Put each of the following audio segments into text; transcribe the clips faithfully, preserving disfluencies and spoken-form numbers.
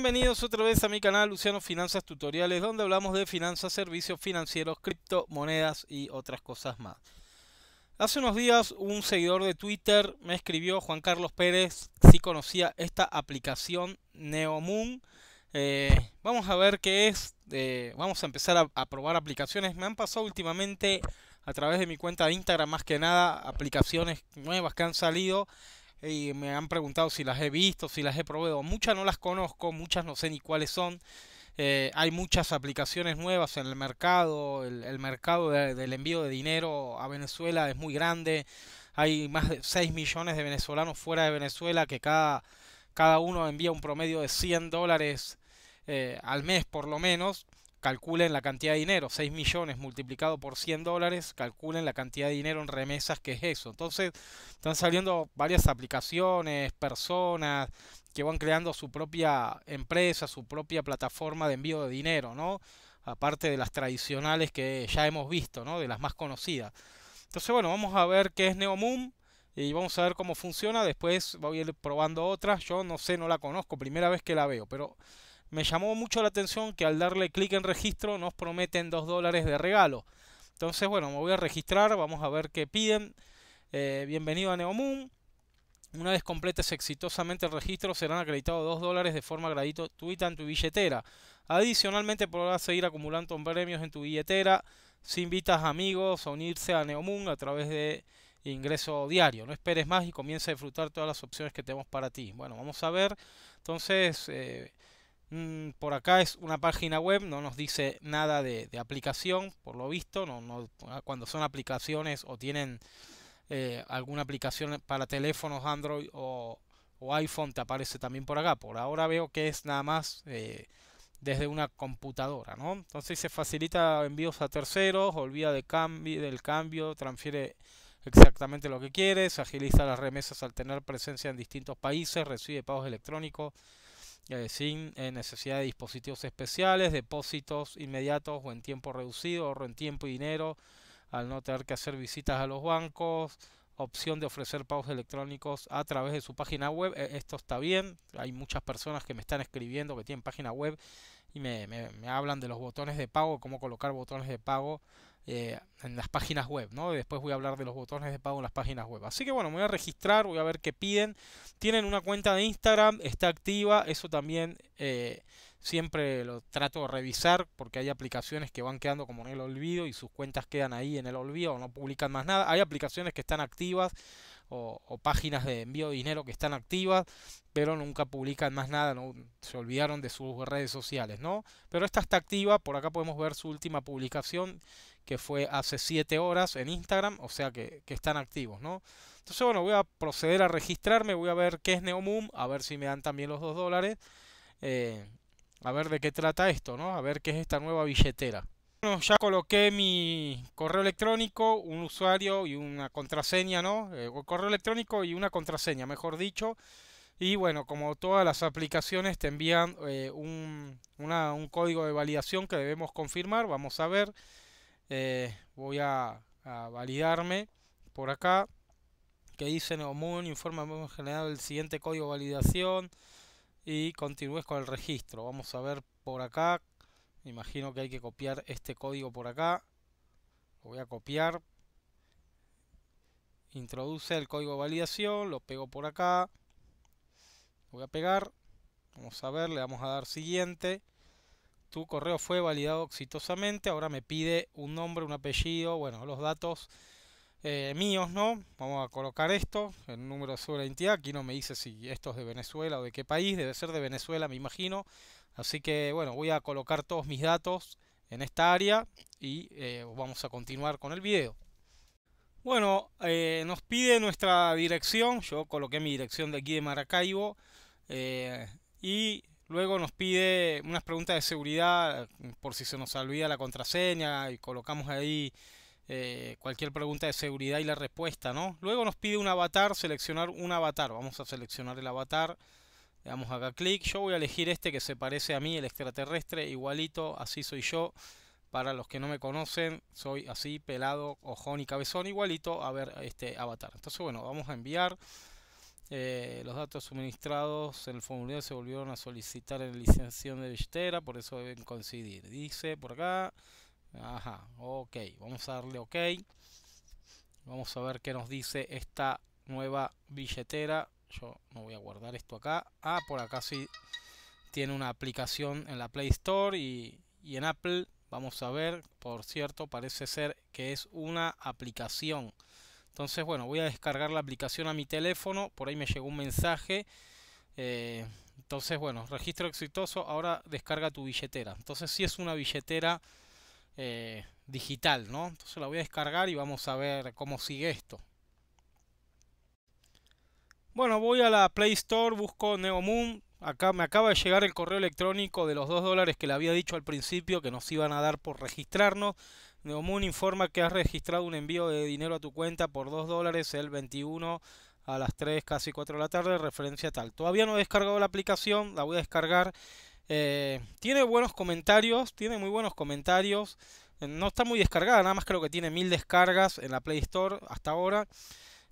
Bienvenidos otra vez a mi canal Luciano Finanzas Tutoriales, donde hablamos de finanzas, servicios financieros, criptomonedas y otras cosas más. Hace unos días un seguidor de Twitter me escribió, Juan Carlos Pérez, si conocía esta aplicación NeoMoon. Eh, vamos a ver qué es, eh, vamos a empezar a, a probar aplicaciones. Me han pasado últimamente a través de mi cuenta de Instagram más que nada aplicaciones nuevas que han salido. Y me han preguntado si las he visto, si las he probado. Muchas no las conozco, muchas no sé ni cuáles son. Eh, hay muchas aplicaciones nuevas en el mercado. El, el mercado de, del envío de dinero a Venezuela es muy grande. Hay más de seis millones de venezolanos fuera de Venezuela que cada, cada uno envía un promedio de cien dólares eh, al mes por lo menos. Calculen la cantidad de dinero, seis millones multiplicado por cien dólares, calculen la cantidad de dinero en remesas que es eso. Entonces están saliendo varias aplicaciones, personas que van creando su propia empresa, su propia plataforma de envío de dinero, ¿no? Aparte de las tradicionales que ya hemos visto, ¿no? De las más conocidas. Entonces bueno, vamos a ver qué es NeoMoon y vamos a ver cómo funciona. Después voy a ir probando otras. Yo no sé, no la conozco, primera vez que la veo, pero me llamó mucho la atención que al darle clic en registro nos prometen dos dólares de regalo. Entonces, bueno, me voy a registrar, vamos a ver qué piden. Eh, bienvenido a NeoMoon. Una vez completes exitosamente el registro, serán acreditados dos dólares de forma gratuita en tu billetera. Adicionalmente, podrás seguir acumulando premios en tu billetera. Si invitas amigos a unirse a NeoMoon a través de ingreso diario. No esperes más y comienza a disfrutar todas las opciones que tenemos para ti. Bueno, vamos a ver. Entonces... Eh, por acá es una página web, no nos dice nada de, de aplicación, por lo visto, no, no, cuando son aplicaciones o tienen eh, alguna aplicación para teléfonos Android o, o iPhone te aparece también por acá. Por ahora veo que es nada más eh, desde una computadora, ¿no? Entonces se facilita envíos a terceros, olvida de cambio, del cambio, transfiere exactamente lo que quieres, agiliza las remesas al tener presencia en distintos países, recibe pagos electrónicos sin necesidad de dispositivos especiales, depósitos inmediatos o en tiempo reducido, ahorro en tiempo y dinero al no tener que hacer visitas a los bancos, opción de ofrecer pagos electrónicos a través de su página web. Esto está bien, hay muchas personas que me están escribiendo que tienen página web y me, me, me hablan de los botones de pago, cómo colocar botones de pago eh, en las páginas web, ¿no? Después voy a hablar de los botones de pago en las páginas web. Así que bueno, me voy a registrar, voy a ver qué piden. Tienen una cuenta de Instagram, está activa, eso también eh, siempre lo trato de revisar porque hay aplicaciones que van quedando como en el olvido y sus cuentas quedan ahí en el olvido o no publican más nada. Hay aplicaciones que están activas o, o páginas de envío de dinero que están activas, pero nunca publican más nada, no, se olvidaron de sus redes sociales, ¿no? Pero esta está activa, por acá podemos ver su última publicación que fue hace siete horas en Instagram, o sea que, que están activos, ¿no? Entonces, bueno, voy a proceder a registrarme, voy a ver qué es NeoMoon, a ver si me dan también los dos dólares, eh, a ver de qué trata esto, ¿no? A ver qué es esta nueva billetera. Bueno, ya coloqué mi correo electrónico, un usuario y una contraseña, ¿no? Eh, correo electrónico y una contraseña, mejor dicho. Y bueno, como todas las aplicaciones te envían eh, un, una, un código de validación que debemos confirmar. Vamos a ver, eh, voy a, a validarme por acá. Que dice NeoMoon, informa hemos generado el siguiente código de validación y continúes con el registro. Vamos a ver por acá. Imagino que hay que copiar este código por acá. Lo voy a copiar. Introduce el código de validación. Lo pego por acá. Voy a pegar. Vamos a ver. Le vamos a dar siguiente. Tu correo fue validado exitosamente. Ahora me pide un nombre, un apellido. Bueno, los datos eh, míos, ¿no? Vamos a colocar esto. El número de cédula de identidad. Aquí no me dice si esto es de Venezuela o de qué país. Debe ser de Venezuela, me imagino. Así que, bueno, voy a colocar todos mis datos en esta área y eh, vamos a continuar con el video. Bueno, eh, nos pide nuestra dirección. Yo coloqué mi dirección de aquí de Maracaibo. Eh, y luego nos pide unas preguntas de seguridad por si se nos olvida la contraseña y colocamos ahí eh, cualquier pregunta de seguridad y la respuesta, ¿no? Luego nos pide un avatar, seleccionar un avatar. Vamos a seleccionar el avatar. Le damos acá clic, yo voy a elegir este que se parece a mí, el extraterrestre, igualito, así soy yo. Para los que no me conocen, soy así, pelado, ojón y cabezón, igualito a ver este avatar. Entonces bueno, vamos a enviar, Eh, los datos suministrados en el formulario se volvieron a solicitar en licenciación de billetera, por eso deben coincidir. Dice por acá, ajá, ok, vamos a darle ok. Vamos a ver qué nos dice esta nueva billetera. Yo no voy a guardar esto acá. Ah, por acá sí tiene una aplicación en la Play Store y, y en Apple. Vamos a ver, por cierto, parece ser que es una aplicación. Entonces, bueno, voy a descargar la aplicación a mi teléfono. Por ahí me llegó un mensaje. Eh, entonces, bueno, registro exitoso. Ahora descarga tu billetera. Entonces, sí es una billetera eh, digital, ¿no? Entonces la voy a descargar y vamos a ver cómo sigue esto. Bueno, voy a la Play Store, busco NeoMoon. Acá me acaba de llegar el correo electrónico de los dos dólares que le había dicho al principio que nos iban a dar por registrarnos. NeoMoon informa que has registrado un envío de dinero a tu cuenta por dos dólares el veintiuno a las tres, casi cuatro de la tarde, referencia tal. Todavía no he descargado la aplicación, la voy a descargar. Eh, tiene buenos comentarios, tiene muy buenos comentarios. No está muy descargada, nada más creo que tiene mil descargas en la Play Store hasta ahora.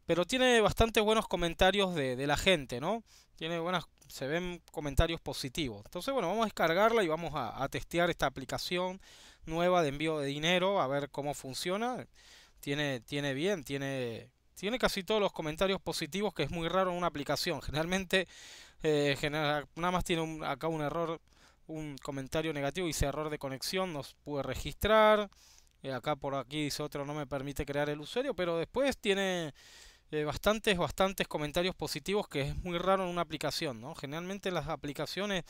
Pero tiene bastante buenos comentarios de, de la gente, ¿no? Tiene buenas, se ven comentarios positivos. Entonces, bueno, vamos a descargarla y vamos a, a testear esta aplicación nueva de envío de dinero, a ver cómo funciona. Tiene, tiene bien, tiene, tiene casi todos los comentarios positivos, que es muy raro en una aplicación. Generalmente, eh, general, nada más tiene un, acá un error, un comentario negativo, dice error de conexión, no pude registrar. Eh, acá por aquí dice otro, no me permite crear el usuario, pero después tiene... Eh, bastantes, bastantes comentarios positivos, que es muy raro en una aplicación, ¿no? Generalmente las aplicaciones,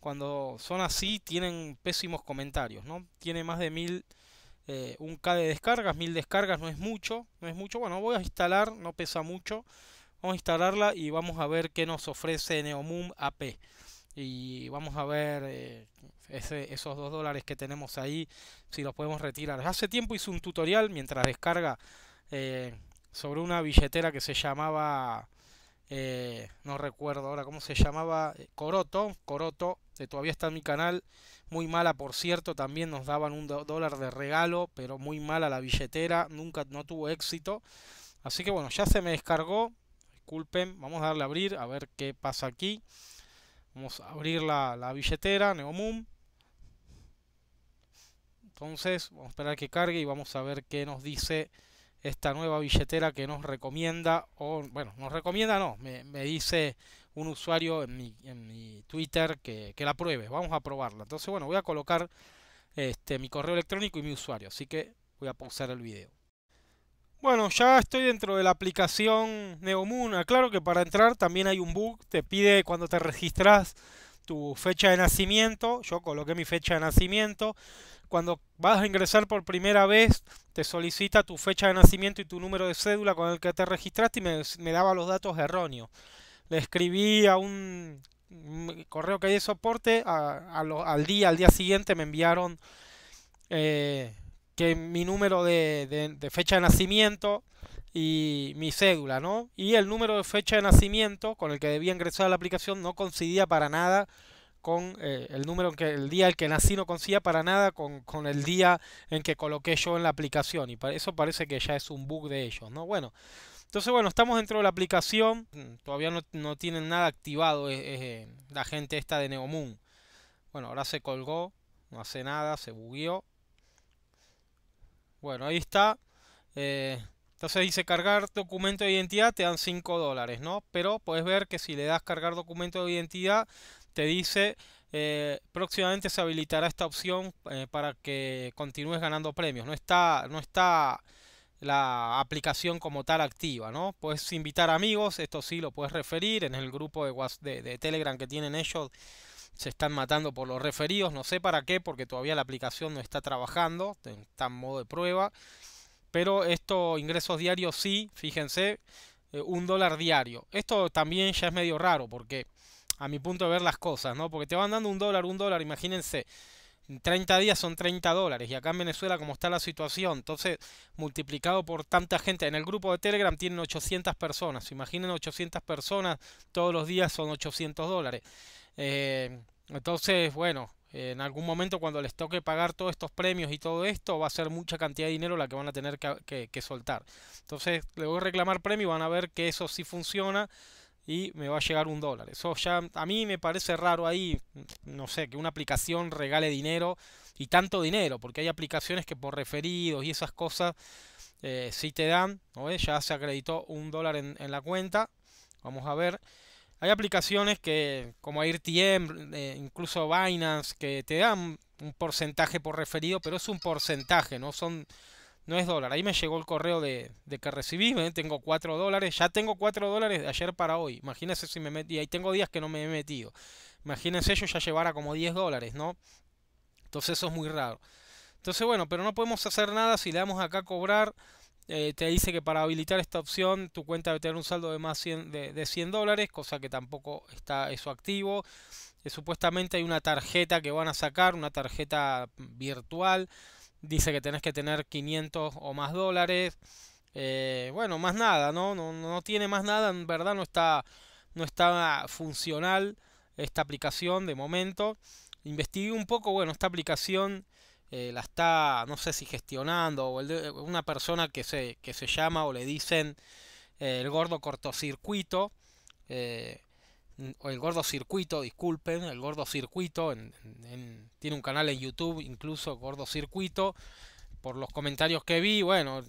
cuando son así, tienen pésimos comentarios, ¿no? Tiene más de mil, eh, un K de descargas, mil descargas no es mucho, no es mucho. Bueno, voy a instalar, no pesa mucho. Vamos a instalarla y vamos a ver qué nos ofrece NeoMoon A P. Y vamos a ver eh, ese, esos dos dólares que tenemos ahí, si los podemos retirar. Hace tiempo hice un tutorial mientras descarga... Eh, sobre una billetera que se llamaba, eh, no recuerdo ahora cómo se llamaba, Coroto, Coroto, que todavía está en mi canal, muy mala por cierto, también nos daban un dólar de regalo, pero muy mala la billetera, nunca, no tuvo éxito, así que bueno, ya se me descargó, disculpen, vamos a darle a abrir, a ver qué pasa aquí, vamos a abrir la, la billetera, NeoMoon, entonces vamos a esperar que cargue y vamos a ver qué nos dice esta nueva billetera que nos recomienda, o bueno, nos recomienda no, me, me dice un usuario en mi, en mi Twitter que, que la pruebe, vamos a probarla. Entonces, bueno, voy a colocar este, mi correo electrónico y mi usuario, así que voy a pausar el video. Bueno, ya estoy dentro de la aplicación NeoMoon. Aclaro que para entrar también hay un bug, te pide cuando te registras tu fecha de nacimiento, yo coloqué mi fecha de nacimiento. Cuando vas a ingresar por primera vez, te solicita tu fecha de nacimiento y tu número de cédula con el que te registraste y me, me daba los datos erróneos. Le escribí a un correo que hay de soporte, a, a lo, al día, al día siguiente me enviaron eh, que mi número de, de, de fecha de nacimiento y mi cédula, ¿no? Y el número de fecha de nacimiento con el que debía ingresar a la aplicación no coincidía para nada con eh, el número en que el día en que nací, no coincidía para nada con, con el día en que coloqué yo en la aplicación, y para eso parece que ya es un bug de ellos, ¿no? Bueno, entonces bueno, estamos dentro de la aplicación, todavía no, no tienen nada activado eh, eh, la gente esta de NeoMoon. Bueno, ahora se colgó, no hace nada, se bugueó. Bueno, ahí está. eh, Entonces dice cargar documento de identidad, te dan cinco dólares, ¿no? Pero puedes ver que si le das cargar documento de identidad, te dice eh, próximamente se habilitará esta opción eh, para que continúes ganando premios. No está, no está la aplicación como tal activa, ¿no? Puedes invitar amigos, esto sí lo puedes referir en el grupo de, WhatsApp, de, de Telegram que tienen ellos. Se están matando por los referidos, no sé para qué, porque todavía la aplicación no está trabajando, está en modo de prueba. Pero estos ingresos diarios sí, fíjense, eh, un dólar diario. Esto también ya es medio raro, porque a mi punto de ver las cosas, ¿no? Porque te van dando un dólar, un dólar, imagínense, treinta días son treinta dólares. Y acá en Venezuela, como está la situación, entonces multiplicado por tanta gente. En el grupo de Telegram tienen ochocientas personas. Imaginen ochocientas personas, todos los días son ochocientos dólares. Eh, entonces, bueno... En algún momento cuando les toque pagar todos estos premios y todo esto, va a ser mucha cantidad de dinero la que van a tener que, que, que soltar. Entonces le voy a reclamar premio y van a ver que eso sí funciona. y me va a llegar un dólar. Eso ya a mí me parece raro ahí, no sé, que una aplicación regale dinero y tanto dinero, porque hay aplicaciones que por referidos y esas cosas eh, sí te dan, ¿no ves? Ya se acreditó un dólar en, en la cuenta. Vamos a ver. Hay aplicaciones que como AirTM, eh, incluso Binance, que te dan un porcentaje por referido, pero es un porcentaje, no son... No es dólar. Ahí me llegó el correo de, de que recibí. ¿eh? Tengo cuatro dólares. Ya tengo cuatro dólares de ayer para hoy. Imagínense si me metí. Ahí tengo días que no me he metido. Imagínense yo ya llevara como diez dólares, ¿no? Entonces eso es muy raro. Entonces bueno, pero no podemos hacer nada. Si le damos acá a cobrar, eh, te dice que para habilitar esta opción tu cuenta debe tener un saldo de más cien, de, de cien dólares. Cosa que tampoco está eso activo. Eh, supuestamente hay una tarjeta que van a sacar. Una tarjeta virtual. Dice que tenés que tener quinientos o más dólares. Eh, bueno, más nada, ¿no? No, no, no tiene más nada. En verdad no está, no está funcional esta aplicación de momento. Investigué un poco. Bueno, esta aplicación eh, la está, no sé si gestionando, o el de, una persona que se, que se llama, o le dicen eh, el gordo cortocircuito. Eh, El Gordo Circuito, disculpen, El Gordo Circuito, en, en, tiene un canal en YouTube, incluso Gordo Circuito, por los comentarios que vi. Bueno,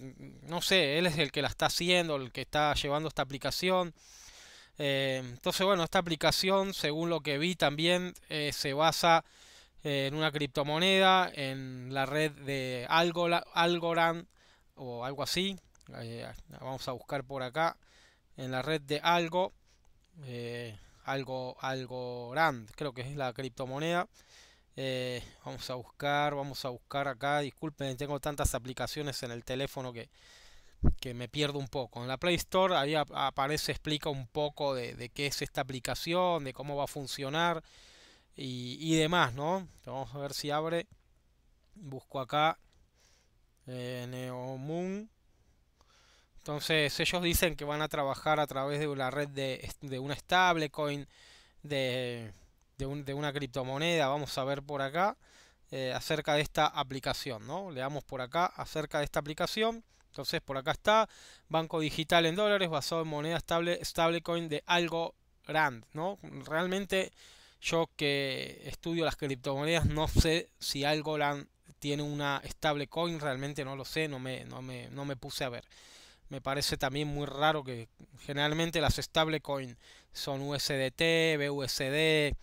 no sé, él es el que la está haciendo, el que está llevando esta aplicación. Eh, entonces, bueno, esta aplicación, según lo que vi también, eh, se basa eh, en una criptomoneda, en la red de Algorand, o algo así. Eh, vamos a buscar por acá, en la red de Algo. Eh, Algo, Algorand, creo que es la criptomoneda. Eh, vamos a buscar, vamos a buscar acá. Disculpen, tengo tantas aplicaciones en el teléfono que, que me pierdo un poco. En la Play Store ahí ap aparece, explica un poco de, de qué es esta aplicación, de cómo va a funcionar y, y demás, ¿no? Vamos a ver si abre. Busco acá eh, NeoMoon. Entonces ellos dicen que van a trabajar a través de la red de, de una stablecoin, de, de, un, de una criptomoneda. Vamos a ver por acá eh, acerca de esta aplicación, ¿no? Le damos por acá acerca de esta aplicación. Entonces por acá está, banco digital en dólares basado en moneda estable, stablecoin de Algorand, ¿no? Realmente yo que estudio las criptomonedas no sé si Algorand tiene una stablecoin, realmente no lo sé, no me, no me, no me puse a ver. Me parece también muy raro que generalmente las stablecoin son U S D T, B U S D,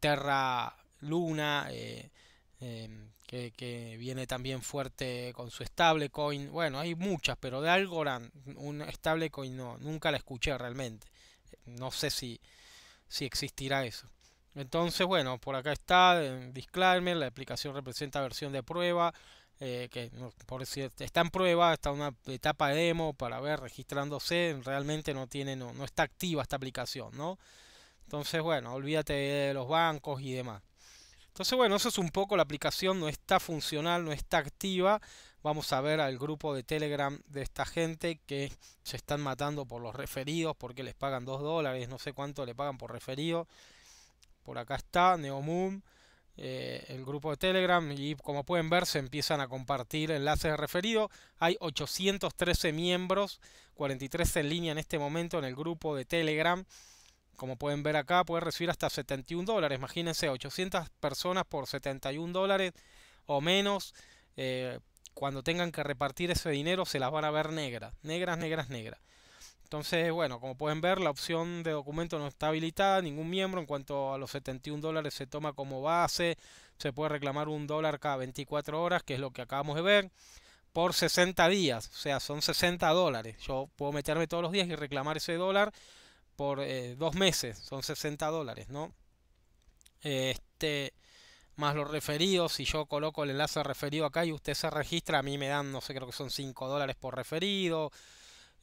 Terra Luna, eh, eh, que, que viene también fuerte con su stablecoin. Bueno, hay muchas, pero de Algorand, un stablecoin no, nunca la escuché realmente. No sé si, si existirá eso. Entonces, bueno, por acá está, en disclaimer, la aplicación representa versión de prueba. Eh, que por decir, está en prueba, está en una etapa de demo para ver, registrándose, realmente no tiene, no, no está activa esta aplicación, ¿no? Entonces, bueno, olvídate de los bancos y demás. Entonces, bueno, eso es un poco, la aplicación no está funcional, no está activa. Vamos a ver al grupo de Telegram de esta gente que se están matando por los referidos, porque les pagan dos dólares, no sé cuánto le pagan por referido. Por acá está, NeoMoon. Eh, el grupo de Telegram, y como pueden ver se empiezan a compartir enlaces de referido. Hay ochocientos trece miembros, cuarenta y tres en línea en este momento en el grupo de Telegram. Como pueden ver acá, puede recibir hasta setenta y un dólares. Imagínense, ochocientas personas por setenta y un dólares o menos. eh, Cuando tengan que repartir ese dinero se las van a ver negras, negras, negras, negras. Entonces, bueno, como pueden ver, la opción de documento no está habilitada. Ningún miembro, en cuanto a los setenta y un dólares, se toma como base. Se puede reclamar un dólar cada veinticuatro horas, que es lo que acabamos de ver, por sesenta días. O sea, son sesenta dólares. Yo puedo meterme todos los días y reclamar ese dólar por eh, dos meses. Son sesenta dólares, ¿no? Este, más los referidos. Si yo coloco el enlace de referido acá y usted se registra, a mí me dan, no sé, creo que son cinco dólares por referido.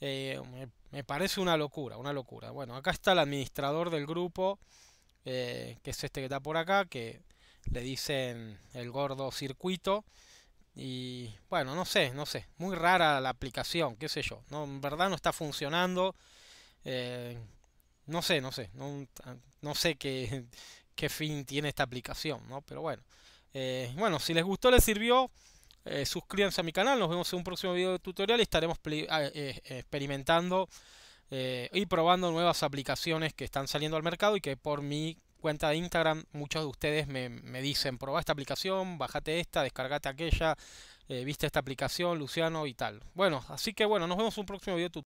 Eh, me, me parece una locura, una locura. Bueno, acá está el administrador del grupo, eh, que es este que está por acá, que le dicen el Gordo Circuito. Y bueno, no sé, no sé. Muy rara la aplicación, qué sé yo. No, en verdad no está funcionando. Eh, no sé, no sé. No, no sé qué, qué fin tiene esta aplicación, ¿no? Pero bueno. Eh, bueno, si les gustó, les sirvió. Eh, suscríbanse a mi canal, nos vemos en un próximo video de tutorial y estaremos eh, eh, experimentando eh, y probando nuevas aplicaciones que están saliendo al mercado y que por mi cuenta de Instagram muchos de ustedes me, me dicen: probá esta aplicación, bájate esta, descargate aquella, eh, viste esta aplicación, Luciano, y tal. Bueno, así que bueno, nos vemos en un próximo video tutorial.